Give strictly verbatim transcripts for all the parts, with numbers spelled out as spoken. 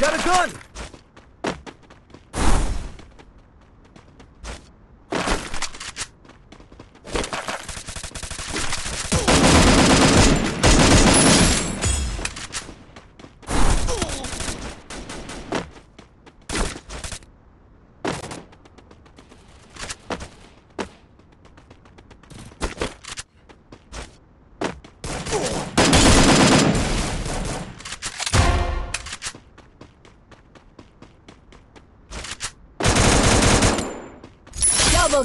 Got a gun! Double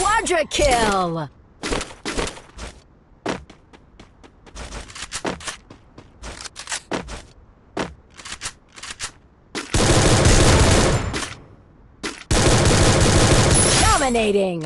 Quadra kill! Dominating!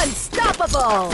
Unstoppable!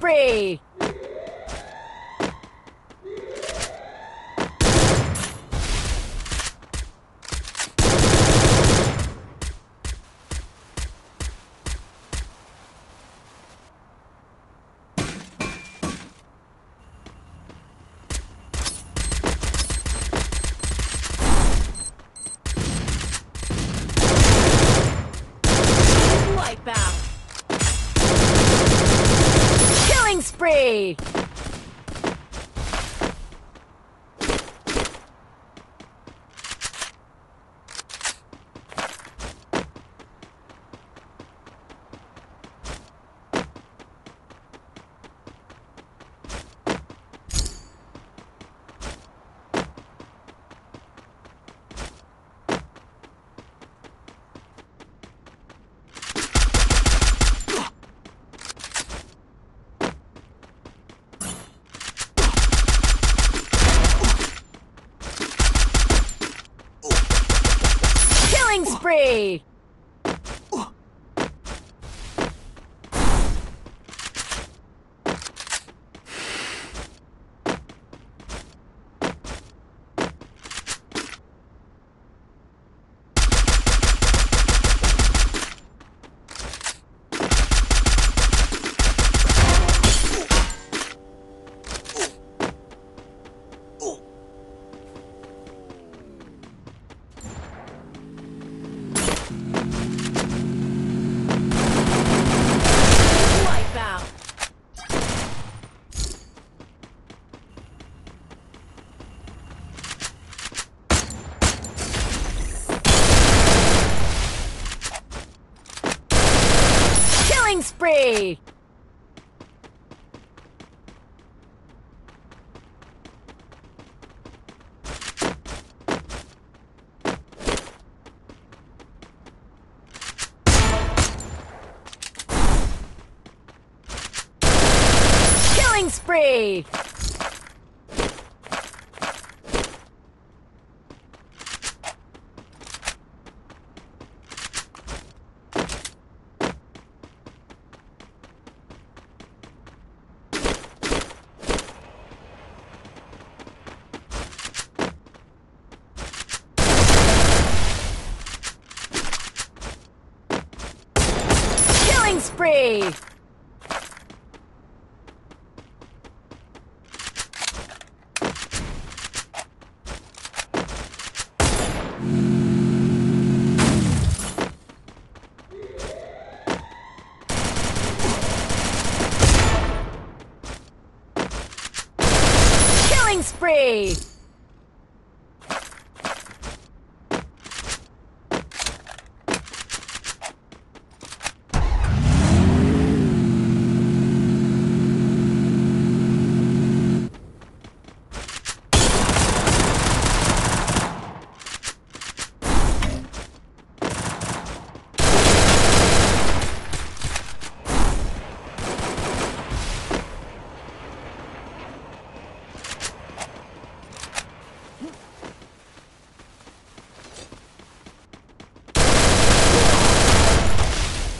Free! Spree! Wipe out! Spree! Spree! free! Spree!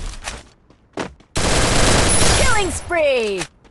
Killing spree! Spree!